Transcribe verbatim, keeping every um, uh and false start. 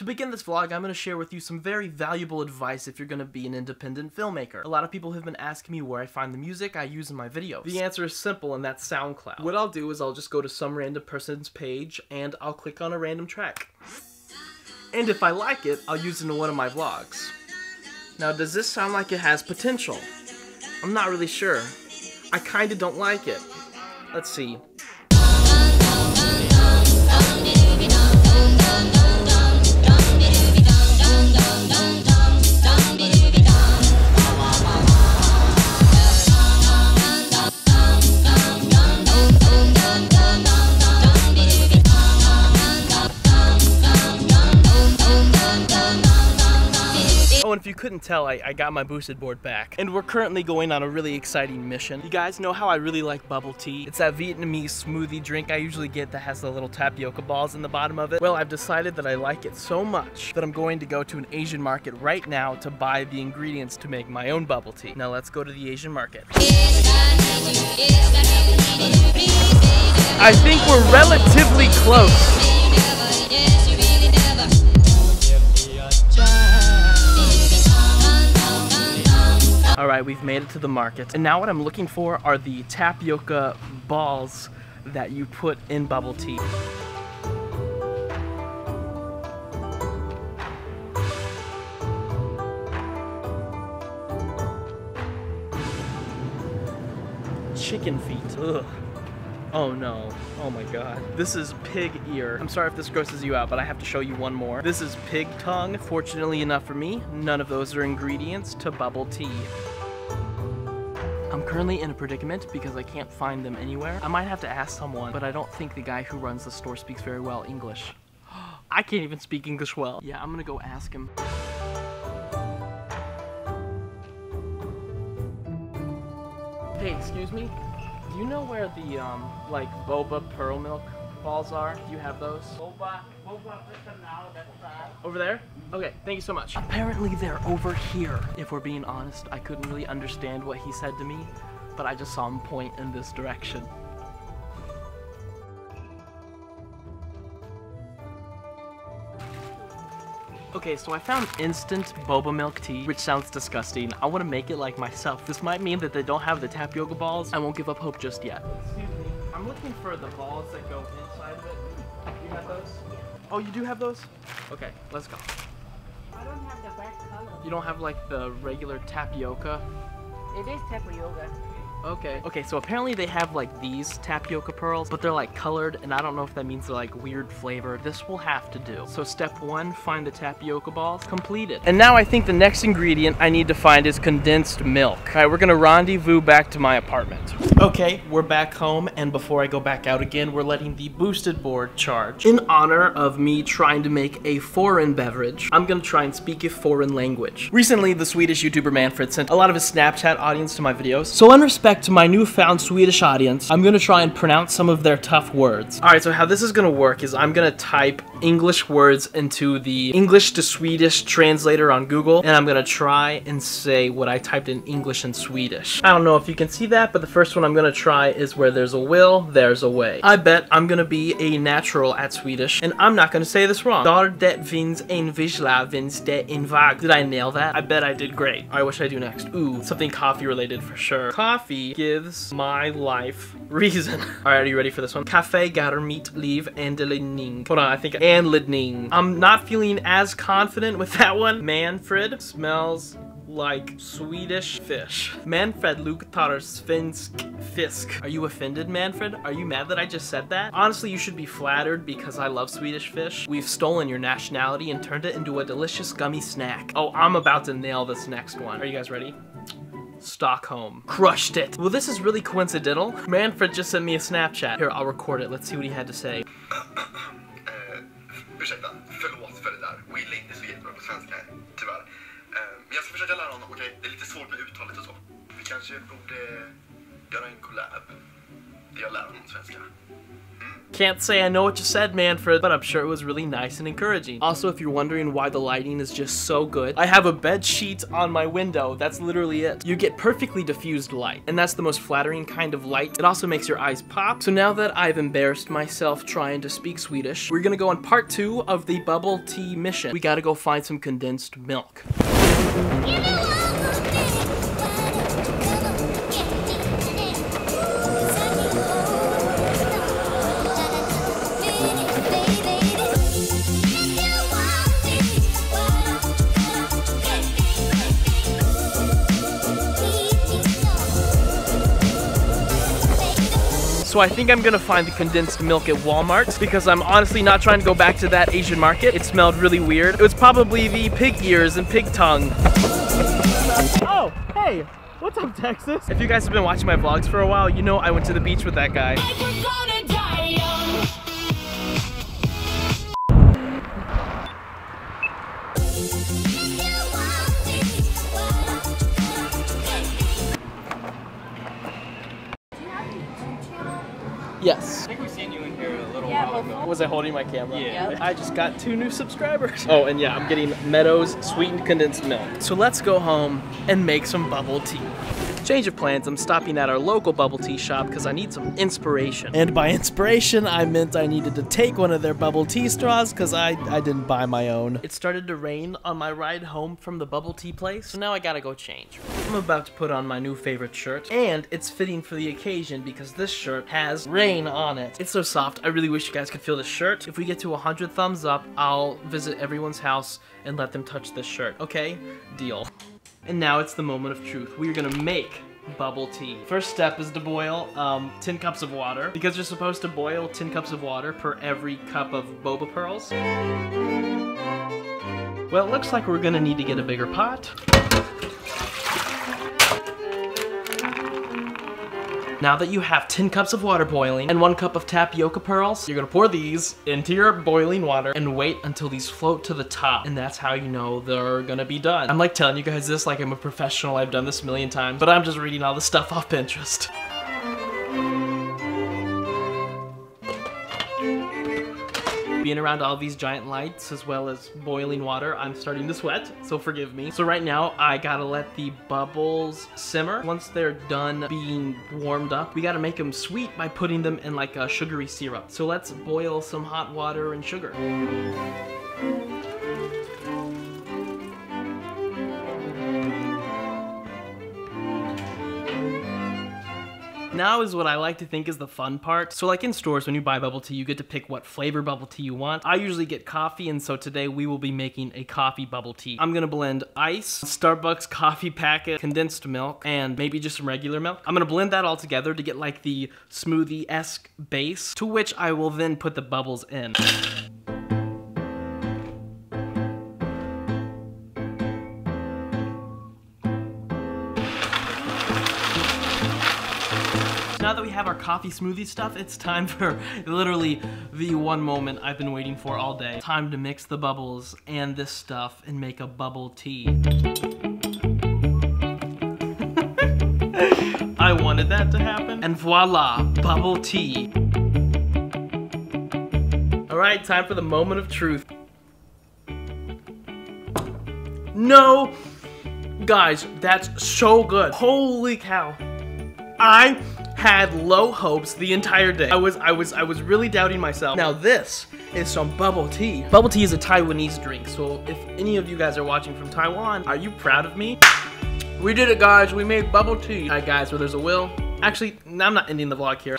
To begin this vlog, I'm going to share with you some very valuable advice if you're going to be an independent filmmaker. A lot of people have been asking me where I find the music I use in my videos. The answer is simple, and that's SoundCloud. What I'll do is I'll just go to some random person's page, and I'll click on a random track. And if I like it, I'll use it in one of my vlogs. Now, does this sound like it has potential? I'm not really sure. I kinda don't like it. Let's see. Oh, and if you couldn't tell, I, I got my boosted board back. And we're currently going on a really exciting mission. You guys know how I really like bubble tea. It's that Vietnamese smoothie drink I usually get that has the little tapioca balls in the bottom of it. Well, I've decided that I like it so much that I'm going to go to an Asian market right now to buy the ingredients to make my own bubble tea. Now let's go to the Asian market. I think we're relatively close. Alright, we've made it to the market, and now what I'm looking for are the tapioca balls that you put in bubble tea. Chicken feet, ugh. Oh no, oh my god. This is pig ear. I'm sorry if this grosses you out, but I have to show you one more. This is pig tongue. Fortunately enough for me, none of those are ingredients to bubble tea. I'm currently in a predicament because I can't find them anywhere. I might have to ask someone, but I don't think the guy who runs the store speaks very well English. I can't even speak English well. Yeah, I'm gonna go ask him. Hey, excuse me? Do you know where the, um, like, boba pearl milk balls are? Do you have those? Boba, boba, put them now, that's that. Over there? Okay, thank you so much. Apparently they're over here. If we're being honest, I couldn't really understand what he said to me, but I just saw him point in this direction. Okay, so I found instant boba milk tea, which sounds disgusting. I want to make it like myself. This might mean that they don't have the tapioca balls. I won't give up hope just yet. Excuse me, I'm looking for the balls that go inside of it. Do you have those? Yeah. Oh, you do have those? Okay, let's go. I don't have the black color. You don't have like the regular tapioca? It is tapioca. Okay. Okay, so apparently they have like these tapioca pearls, but they're like colored, and I don't know if that means they're like weird flavor. This will have to do. So step one, find the tapioca balls. Complete it. And now I think the next ingredient I need to find is condensed milk. Alright, we're gonna rendezvous back to my apartment. Okay, we're back home, and before I go back out again, we're letting the boosted board charge. In honor of me trying to make a foreign beverage, I'm gonna try and speak a foreign language. Recently, the Swedish YouTuber Manfred sent a lot of his Snapchat audience to my videos, so in respect to my newfound Swedish audience, I'm gonna try and pronounce some of their tough words. Alright, so how this is gonna work is I'm gonna type English words into the English to Swedish translator on Google, and I'm gonna try and say what I typed in English and Swedish. I don't know if you can see that, but the first one I'm gonna try is where there's a will, there's a way. I bet I'm gonna be a natural at Swedish, and I'm not gonna say this wrong. Dar det finns en vissla finns det en väg. Did I nail that? I bet I did great. Alright, what should I do next? Ooh, something coffee related for sure. Coffee gives my life reason. Alright, are you ready for this one? Café, garmit, liv, and lidning. Hold on, I think, and lidning. I'm not feeling as confident with that one. Manfred smells like Swedish fish. Manfred luktar svensk fisk. Are you offended, Manfred? Are you mad that I just said that? Honestly, you should be flattered because I love Swedish fish. We've stolen your nationality and turned it into a delicious gummy snack. Oh, I'm about to nail this next one. Are you guys ready? Stockholm. Crushed it. Well, this is really coincidental. Manfred just sent me a Snapchat. Here, I'll record it. Let's see what he had to say. Can't say I know what you said, Manfred, but I'm sure it was really nice and encouraging. Also, if you're wondering why the lighting is just so good, I have a bed sheet on my window. That's literally it. You get perfectly diffused light, and that's the most flattering kind of light. It also makes your eyes pop. So now that I've embarrassed myself trying to speak Swedish, we're gonna go on part two of the bubble tea mission. We gotta go find some condensed milk. So I think I'm gonna find the condensed milk at Walmart because I'm honestly not trying to go back to that Asian market. It smelled really weird. It was probably the pig ears and pig tongue. Oh, hey, what's up, Texas? If you guys have been watching my vlogs for a while, you know I went to the beach with that guy. Yes. I think we've seen you in here a little yeah, while ago. Was I holding my camera? Yeah. Yep. I just got two new subscribers. Oh, and yeah, I'm getting Meadows sweetened condensed milk. So let's go home and make some bubble tea. Change of plans, I'm stopping at our local bubble tea shop because I need some inspiration. And by inspiration, I meant I needed to take one of their bubble tea straws because I, I didn't buy my own. It started to rain on my ride home from the bubble tea place, so now I gotta go change. I'm about to put on my new favorite shirt, and it's fitting for the occasion because this shirt has rain on it. It's so soft, I really wish you guys could feel this shirt. If we get to one hundred thumbs up, I'll visit everyone's house and let them touch this shirt, okay? Deal. And now it's the moment of truth. We're gonna make bubble tea. First step is to boil um, ten cups of water, because you're supposed to boil ten cups of water per every cup of boba pearls. Well, it looks like we're gonna need to get a bigger pot. Now that you have ten cups of water boiling and one cup of tapioca pearls, you're gonna pour these into your boiling water and wait until these float to the top. And that's how you know they're gonna be done. I'm like telling you guys this like I'm a professional. I've done this a million times, but I'm just reading all this stuff off Pinterest. Being around all these giant lights as well as boiling water, I'm starting to sweat, so forgive me. So right now, I gotta let the bubbles simmer. Once they're done being warmed up, we gotta make them sweet by putting them in like a sugary syrup. So let's boil some hot water and sugar. Now is what I like to think is the fun part. So like in stores, when you buy bubble tea, you get to pick what flavor bubble tea you want. I usually get coffee, and so today we will be making a coffee bubble tea. I'm gonna blend ice, Starbucks coffee packet, condensed milk, and maybe just some regular milk. I'm gonna blend that all together to get like the smoothie-esque base, to which I will then put the bubbles in. Now that we have our coffee smoothie stuff, it's time for literally the one moment I've been waiting for all day. Time to mix the bubbles and this stuff and make a bubble tea. I wanted that to happen. And voila, bubble tea. All right, time for the moment of truth. No, guys, that's so good. Holy cow. I had low hopes the entire day. I was, I was, I was really doubting myself. Now this is some bubble tea. Bubble tea is a Taiwanese drink, so if any of you guys are watching from Taiwan, are you proud of me? We did it, guys. We made bubble tea. All right, guys, where there's a will. Actually, I'm not ending the vlog here.